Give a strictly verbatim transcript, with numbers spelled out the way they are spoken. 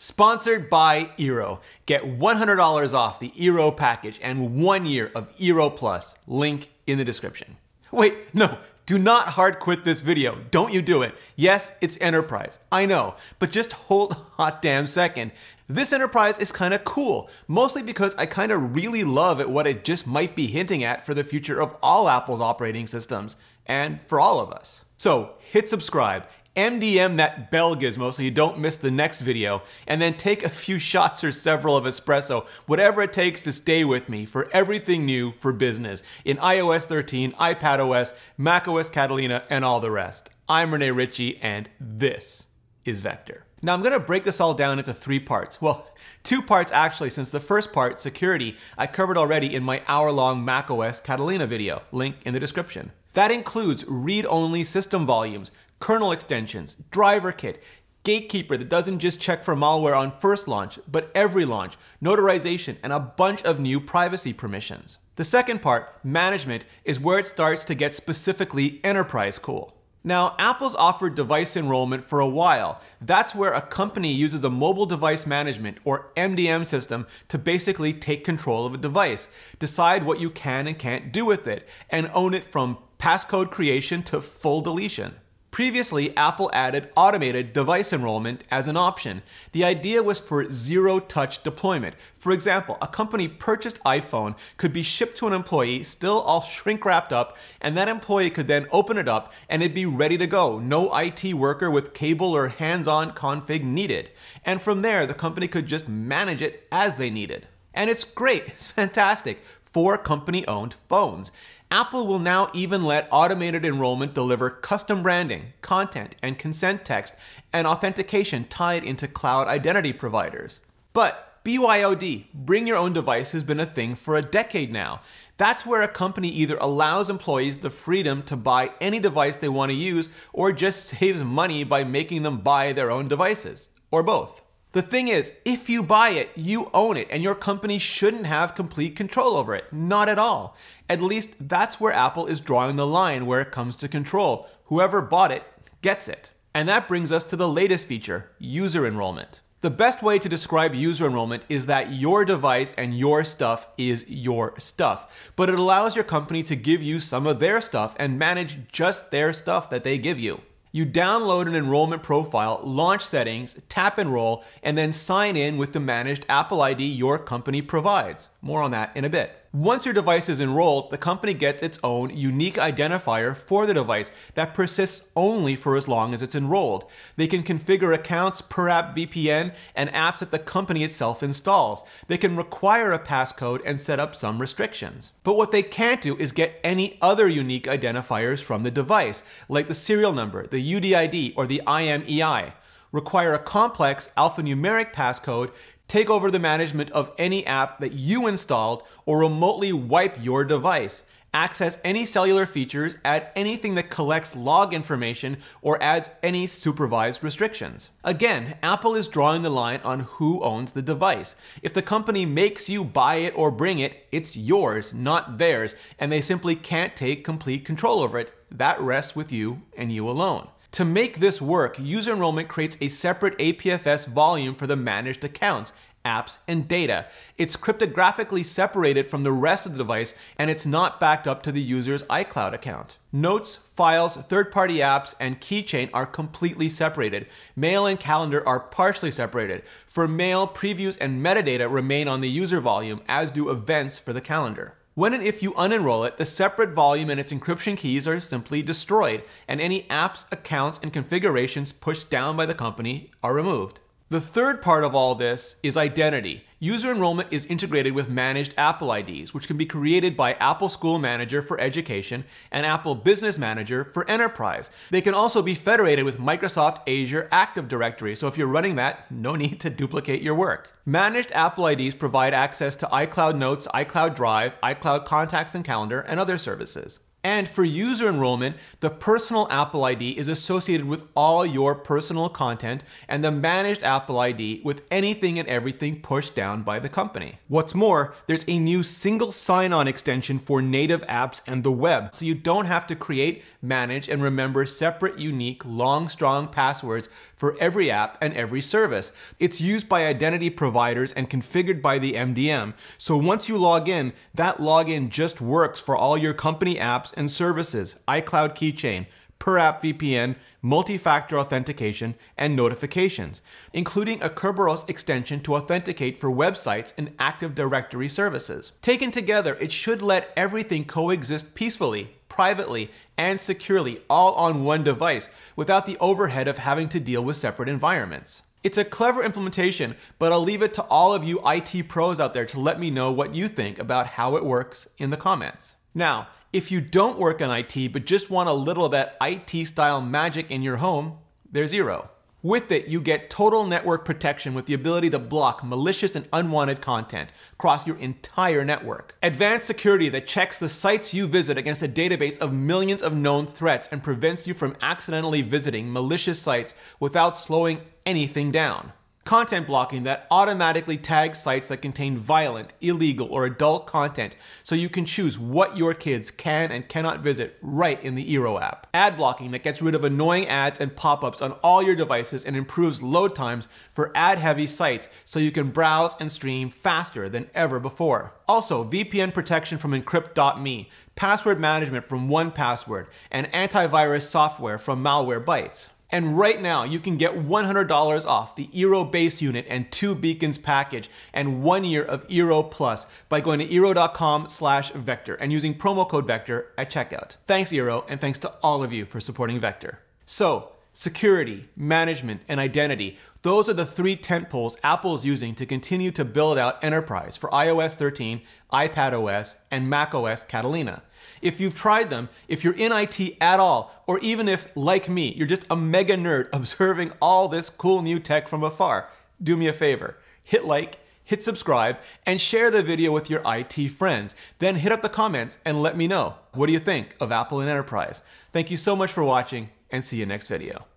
Sponsored by Eero. Get one hundred dollars off the Eero package and one year of Eero Plus. Link in the description. Wait, no, do not hard quit this video. Don't you do it. Yes, it's enterprise, I know, but just hold a hot damn second. This enterprise is kind of cool, mostly because I kind of really love at what it just might be hinting at for the future of all Apple's operating systems and for all of us. So hit subscribe. M D M that bell gizmo so you don't miss the next video, and then take a few shots or several of espresso, whatever it takes to stay with me for everything new for business in i O S thirteen, iPadOS, macOS Catalina, and all the rest. I'm René Ritchie, and this is Vector. Now I'm gonna break this all down into three parts. Well, two parts actually, since the first part, security, I covered already in my hour-long macOS Catalina video, link in the description. That includes read-only system volumes, kernel extensions, driver kit, gatekeeper that doesn't just check for malware on first launch, but every launch, notarization, and a bunch of new privacy permissions. The second part, management, is where it starts to get specifically enterprise cool. Now, Apple's offered device enrollment for a while. That's where a company uses a mobile device management or M D M system to basically take control of a device, decide what you can and can't do with it, and own it from passcode creation to full deletion. Previously, Apple added automated device enrollment as an option. The idea was for zero-touch deployment. For example, a company-purchased iPhone could be shipped to an employee, still all shrink-wrapped up, and that employee could then open it up and it'd be ready to go. No I T worker with cable or hands-on config needed. And from there, the company could just manage it as they needed. And it's great, it's fantastic, for company-owned phones. Apple will now even let automated enrollment deliver custom branding, content, and consent text, and authentication tied into cloud identity providers. But B Y O D, bring your own device, has been a thing for a decade now. That's where a company either allows employees the freedom to buy any device they want to use, or just saves money by making them buy their own devices, or both. The thing is, if you buy it, you own it, and your company shouldn't have complete control over it. Not at all. At least that's where Apple is drawing the line where it comes to control. Whoever bought it gets it. And that brings us to the latest feature, user enrollment. The best way to describe user enrollment is that your device and your stuff is your stuff, but it allows your company to give you some of their stuff and manage just their stuff that they give you. You download an enrollment profile, launch settings, tap enroll, and then sign in with the managed Apple I D your company provides. More on that in a bit. Once your device is enrolled, the company gets its own unique identifier for the device that persists only for as long as it's enrolled. They can configure accounts per app V P N and apps that the company itself installs. They can require a passcode and set up some restrictions. But what they can't do is get any other unique identifiers from the device, like the serial number, the U D I D, or the I M E I. Require a complex alphanumeric passcode, take over the management of any app that you installed, or remotely wipe your device. Access any cellular features, add anything that collects log information, or adds any supervised restrictions. Again, Apple is drawing the line on who owns the device. If the company makes you buy it or bring it, it's yours, not theirs, and they simply can't take complete control over it. That rests with you and you alone. To make this work, user enrollment creates a separate A P F S volume for the managed accounts, apps, and data. It's cryptographically separated from the rest of the device, and it's not backed up to the user's iCloud account. Notes, files, third-party apps, and Keychain are completely separated. Mail and calendar are partially separated. For mail, previews and metadata remain on the user volume, as do events for the calendar. When and if you unenroll it, the separate volume and its encryption keys are simply destroyed, and any apps, accounts, and configurations pushed down by the company are removed. The third part of all this is identity. User enrollment is integrated with managed Apple I Ds, which can be created by Apple School Manager for Education and Apple Business Manager for Enterprise. They can also be federated with Microsoft Azure Active Directory, so if you're running that, no need to duplicate your work. Managed Apple I Ds provide access to iCloud Notes, iCloud Drive, iCloud Contacts and Calendar, and other services. And for user enrollment, the personal Apple I D is associated with all your personal content and the managed Apple I D with anything and everything pushed down by the company. What's more, there's a new single sign-on extension for native apps and the web, so you don't have to create, manage, and remember separate, unique, long, strong passwords for every app and every service. It's used by identity providers and configured by the M D M, so once you log in, that login just works for all your company apps and services, iCloud Keychain, per app V P N, multi-factor authentication, and notifications, including a Kerberos extension to authenticate for websites and Active Directory services. Taken together, it should let everything coexist peacefully, privately, and securely, all on one device, without the overhead of having to deal with separate environments. It's a clever implementation, but I'll leave it to all of you I T pros out there to let me know what you think about how it works in the comments. Now, if you don't work in I T, but just want a little of that I T style magic in your home, there's Eero. With it, you get total network protection with the ability to block malicious and unwanted content across your entire network. Advanced security that checks the sites you visit against a database of millions of known threats and prevents you from accidentally visiting malicious sites without slowing anything down. Content blocking that automatically tags sites that contain violent, illegal, or adult content so you can choose what your kids can and cannot visit right in the Eero app. Ad blocking that gets rid of annoying ads and pop-ups on all your devices and improves load times for ad-heavy sites so you can browse and stream faster than ever before. Also, V P N protection from encrypt dot me, password management from one password, and antivirus software from Malwarebytes. And right now, you can get one hundred dollars off the Eero base unit and two beacons package and one year of Eero Plus by going to eero dot com slash vector and using promo code Vector at checkout. Thanks, Eero, and thanks to all of you for supporting Vector. So, security, management, and identity, those are the three tentpoles Apple's using to continue to build out enterprise for i O S thirteen, iPadOS, and macOS Catalina. If you've tried them, if you're in I T at all, or even if, like me, you're just a mega nerd observing all this cool new tech from afar, do me a favor, hit like, hit subscribe, and share the video with your I T friends. Then hit up the comments and let me know, what do you think of Apple and enterprise? Thank you so much for watching, and see you next video.